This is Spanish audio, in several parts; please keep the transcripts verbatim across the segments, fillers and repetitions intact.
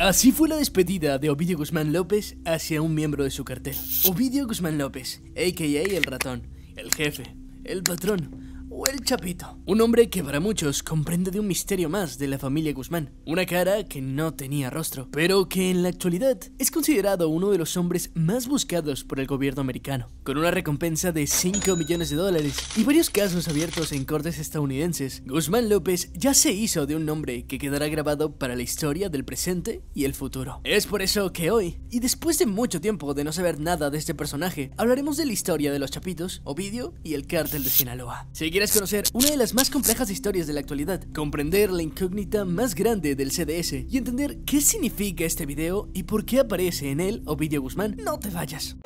Así fue la despedida de Ovidio Guzmán López hacia un miembro de su cartel. Ovidio Guzmán López, a ka a el ratón, el jefe, el patrón o el chapito. Un hombre que para muchos comprende de un misterio más de la familia Guzmán. Una cara que no tenía rostro, pero que en la actualidad es considerado uno de los hombres más buscados por el gobierno americano, con una recompensa de cinco millones de dólares y varios casos abiertos en cortes estadounidenses. Guzmán López ya se hizo de un nombre que quedará grabado para la historia del presente y el futuro. Es por eso que hoy, y después de mucho tiempo de no saber nada de este personaje, hablaremos de la historia de los Chapitos, Ovidio y el cártel de Sinaloa. Si quieres conocer una de las más complejas historias de la actualidad, comprender la incógnita más grande del C D S y entender qué significa este video y por qué aparece en él Ovidio Guzmán, no te vayas.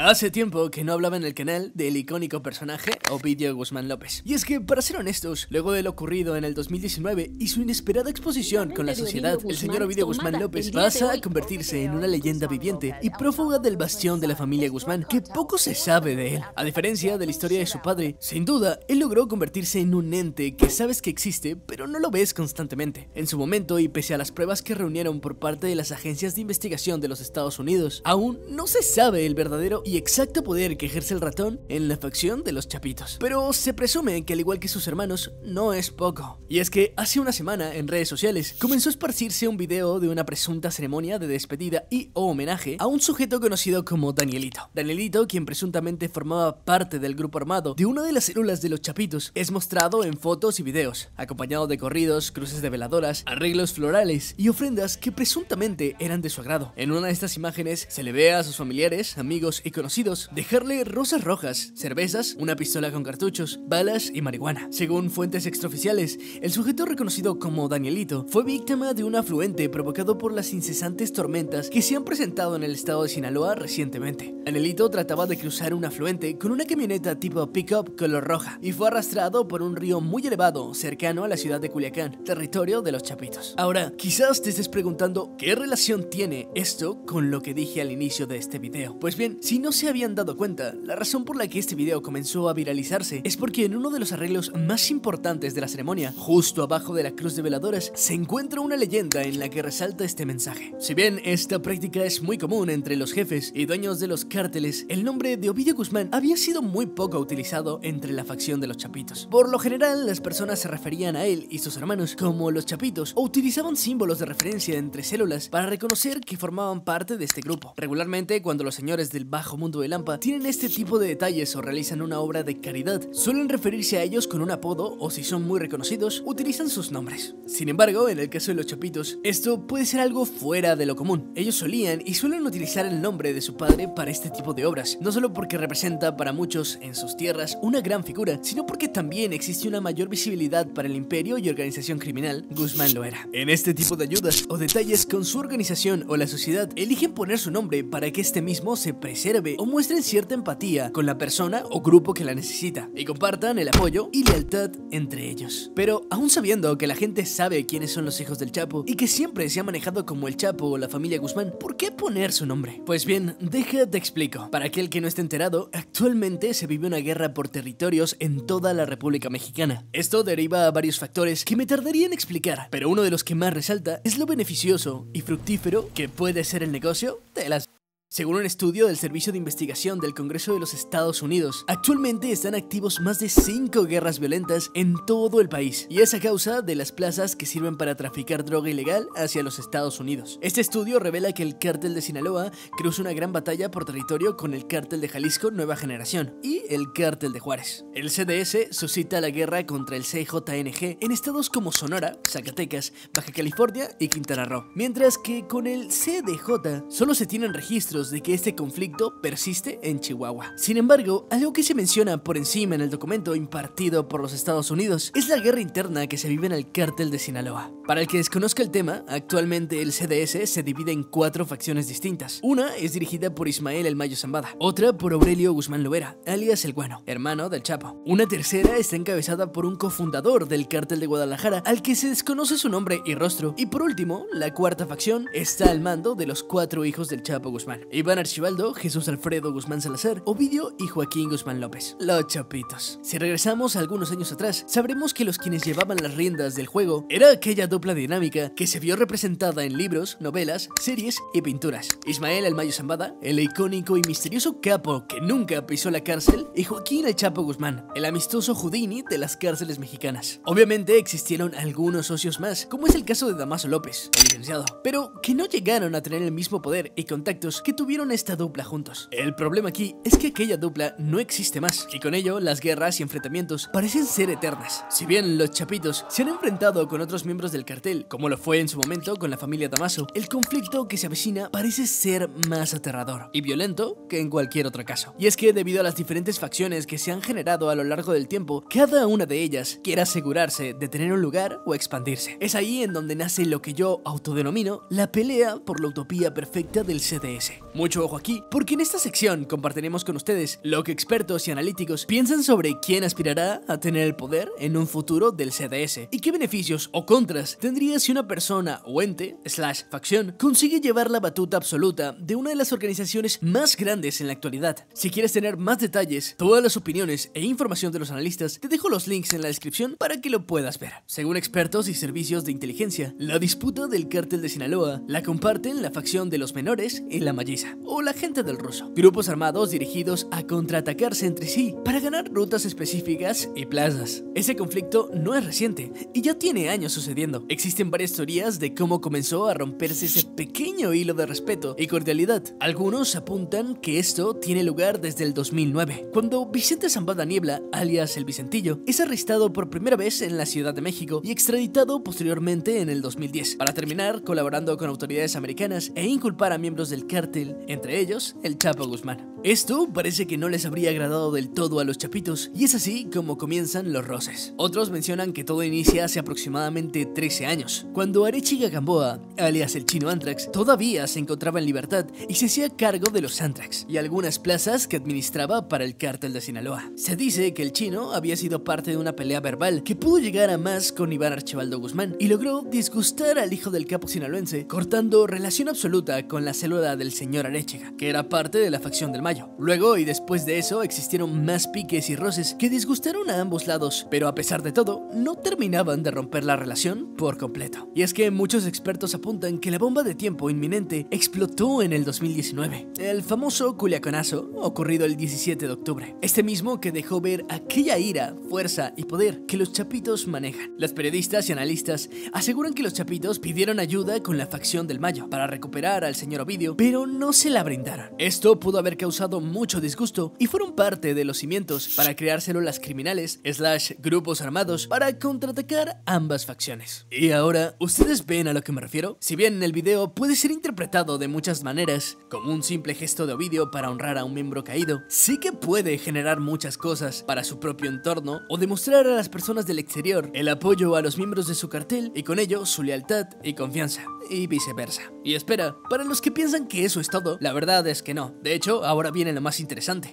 Hace tiempo que no hablaba en el canal del icónico personaje Ovidio Guzmán López. Y es que, para ser honestos, luego de lo ocurrido en el dos mil diecinueve y su inesperada exposición con la sociedad, el señor Ovidio Guzmán López pasa a convertirse en una leyenda viviente y prófuga del bastión de la familia Guzmán, que poco se sabe de él. A diferencia de la historia de su padre, sin duda, él logró convertirse en un ente que sabes que existe, pero no lo ves constantemente. En su momento, y pese a las pruebas que reunieron por parte de las agencias de investigación de los Estados Unidos, aún no se sabe el verdadero y exacto poder que ejerce el ratón en la facción de los Chapitos. Pero se presume que, al igual que sus hermanos, no es poco. Y es que hace una semana en redes sociales comenzó a esparcirse un video de una presunta ceremonia de despedida y o homenaje a un sujeto conocido como Danielito. Danielito, quien presuntamente formaba parte del grupo armado de una de las células de los Chapitos, es mostrado en fotos y videos, acompañado de corridos, cruces de veladoras, arreglos florales y ofrendas que presuntamente eran de su agrado. En una de estas imágenes se le ve a sus familiares, amigos y conocidos dejarle rosas rojas, cervezas, una pistola con cartuchos, balas y marihuana. Según fuentes extraoficiales, el sujeto reconocido como Danielito fue víctima de un afluente provocado por las incesantes tormentas que se han presentado en el estado de Sinaloa recientemente. Danielito trataba de cruzar un afluente con una camioneta tipo pick-up color roja y fue arrastrado por un río muy elevado cercano a la ciudad de Culiacán, territorio de los Chapitos. Ahora, quizás te estés preguntando qué relación tiene esto con lo que dije al inicio de este video. Pues bien, si no No se habían dado cuenta, la razón por la que este video comenzó a viralizarse es porque en uno de los arreglos más importantes de la ceremonia, justo abajo de la cruz de veladoras, se encuentra una leyenda en la que resalta este mensaje. Si bien esta práctica es muy común entre los jefes y dueños de los cárteles, el nombre de Ovidio Guzmán había sido muy poco utilizado entre la facción de los Chapitos. Por lo general, las personas se referían a él y sus hermanos como los Chapitos o utilizaban símbolos de referencia entre células para reconocer que formaban parte de este grupo. Regularmente, cuando los señores del bajo mundo de Lampa tienen este tipo de detalles o realizan una obra de caridad, suelen referirse a ellos con un apodo o, si son muy reconocidos, utilizan sus nombres. Sin embargo, en el caso de los Chapitos, esto puede ser algo fuera de lo común. Ellos solían y suelen utilizar el nombre de su padre para este tipo de obras, no solo porque representa para muchos en sus tierras una gran figura, sino porque también existe una mayor visibilidad para el imperio y organización criminal Guzmán Loera. En este tipo de ayudas o detalles con su organización o la sociedad, eligen poner su nombre para que este mismo se preserve o muestren cierta empatía con la persona o grupo que la necesita y compartan el apoyo y lealtad entre ellos. Pero aún sabiendo que la gente sabe quiénes son los hijos del Chapo y que siempre se ha manejado como el Chapo o la familia Guzmán, ¿por qué poner su nombre? Pues bien, déjate explico. Para aquel que no esté enterado, actualmente se vive una guerra por territorios en toda la República Mexicana. Esto deriva a varios factores que me tardaría en explicar, pero uno de los que más resalta es lo beneficioso y fructífero que puede ser el negocio de las... Según un estudio del Servicio de Investigación del Congreso de los Estados Unidos, actualmente están activos más de cinco guerras violentas en todo el país, y es a causa de las plazas que sirven para traficar droga ilegal hacia los Estados Unidos. Este estudio revela que el cártel de Sinaloa cruza una gran batalla por territorio con el cártel de Jalisco Nueva Generación y el cártel de Juárez. El C D S suscita la guerra contra el C J N G en estados como Sonora, Zacatecas, Baja California y Quintana Roo, mientras que con el C D J solo se tienen registros de que este conflicto persiste en Chihuahua. Sin embargo, algo que se menciona por encima en el documento impartido por los Estados Unidos es la guerra interna que se vive en el cártel de Sinaloa. Para el que desconozca el tema, actualmente el C D S se divide en cuatro facciones distintas. Una es dirigida por Ismael el Mayo Zambada, otra por Aurelio Guzmán Loera, alias El Guano, hermano del Chapo. Una tercera está encabezada por un cofundador del cártel de Guadalajara, al que se desconoce su nombre y rostro. Y por último, la cuarta facción está al mando de los cuatro hijos del Chapo Guzmán. Iván Archibaldo, Jesús Alfredo Guzmán Salazar, Ovidio y Joaquín Guzmán López, los Chapitos. Si regresamos algunos años atrás, sabremos que los quienes llevaban las riendas del juego era aquella dupla dinámica que se vio representada en libros, novelas, series y pinturas. Ismael el Mayo Zambada, el icónico y misterioso capo que nunca pisó la cárcel, y Joaquín el Chapo Guzmán, el amistoso Houdini de las cárceles mexicanas. Obviamente existieron algunos socios más, como es el caso de Damaso López, el licenciado, pero que no llegaron a tener el mismo poder y contactos que tuvieron esta dupla juntos. El problema aquí es que aquella dupla no existe más, y con ello las guerras y enfrentamientos parecen ser eternas. Si bien los Chapitos se han enfrentado con otros miembros del cartel, como lo fue en su momento con la familia Damaso, el conflicto que se avecina parece ser más aterrador y violento que en cualquier otro caso. Y es que debido a las diferentes facciones que se han generado a lo largo del tiempo, cada una de ellas quiere asegurarse de tener un lugar o expandirse. Es ahí en donde nace lo que yo autodenomino la pelea por la utopía perfecta del C D S. Mucho ojo aquí, porque en esta sección compartiremos con ustedes lo que expertos y analíticos piensan sobre quién aspirará a tener el poder en un futuro del C D S y qué beneficios o contras tendría si una persona o ente, slash facción, consigue llevar la batuta absoluta de una de las organizaciones más grandes en la actualidad. Si quieres tener más detalles, todas las opiniones e información de los analistas, te dejo los links en la descripción para que lo puedas ver. Según expertos y servicios de inteligencia, la disputa del cártel de Sinaloa la comparten la facción de los menores en la Malliza o la gente del ruso, grupos armados dirigidos a contraatacarse entre sí para ganar rutas específicas y plazas. Ese conflicto no es reciente y ya tiene años sucediendo. Existen varias teorías de cómo comenzó a romperse ese pequeño hilo de respeto y cordialidad. Algunos apuntan que esto tiene lugar desde el dos mil nueve, cuando Vicente Zambada Niebla, alias el Vicentillo, es arrestado por primera vez en la Ciudad de México y extraditado posteriormente en el dos mil diez, para terminar colaborando con autoridades americanas e inculpar a miembros del cártel, entre ellos el Chapo Guzmán. Esto parece que no les habría agradado del todo a los Chapitos, y es así como comienzan los roces. Otros mencionan que todo inicia hace aproximadamente trece años, cuando Arechiga Gamboa, alias el Chino Antrax, todavía se encontraba en libertad y se hacía cargo de los Antrax y algunas plazas que administraba para el cártel de Sinaloa. Se dice que el Chino había sido parte de una pelea verbal que pudo llegar a más con Iván Archibaldo Guzmán y logró disgustar al hijo del capo sinaloense, cortando relación absoluta con la célula del señor Arechiga, que era parte de la facción del Mayo. Luego y después de eso existieron más piques y roces que disgustaron a ambos lados, pero a pesar de todo no terminaban de romper la relación por completo. Y es que muchos expertos apuntan que la bomba de tiempo inminente explotó en el dos mil diecinueve, el famoso Culiacanazo ocurrido el diecisiete de octubre, este mismo que dejó ver aquella ira, fuerza y poder que los Chapitos manejan. Las periodistas y analistas aseguran que los Chapitos pidieron ayuda con la facción del Mayo para recuperar al señor Ovidio, pero no se la brindaron. Esto pudo haber causado mucho disgusto y fueron parte de los cimientos para crear células criminales, slash grupos armados, para contraatacar ambas facciones. Y ahora, ¿ustedes ven a lo que me refiero? Si bien el video puede ser interpretado de muchas maneras, como un simple gesto de Ovidio para honrar a un miembro caído, sí que puede generar muchas cosas para su propio entorno o demostrar a las personas del exterior el apoyo a los miembros de su cartel y con ello su lealtad y confianza, y viceversa. Y espera, para los que piensan que eso es todo, la verdad es que no. De hecho, ahora viene lo más interesante.